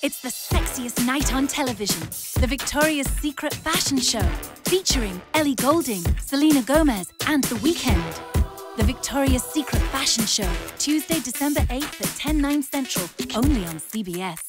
It's the sexiest night on television, the Victoria's Secret Fashion Show, featuring Ellie Goulding, Selena Gomez and The Weeknd. The Victoria's Secret Fashion Show, Tuesday, December 8th at 10/9 Central, only on CBS.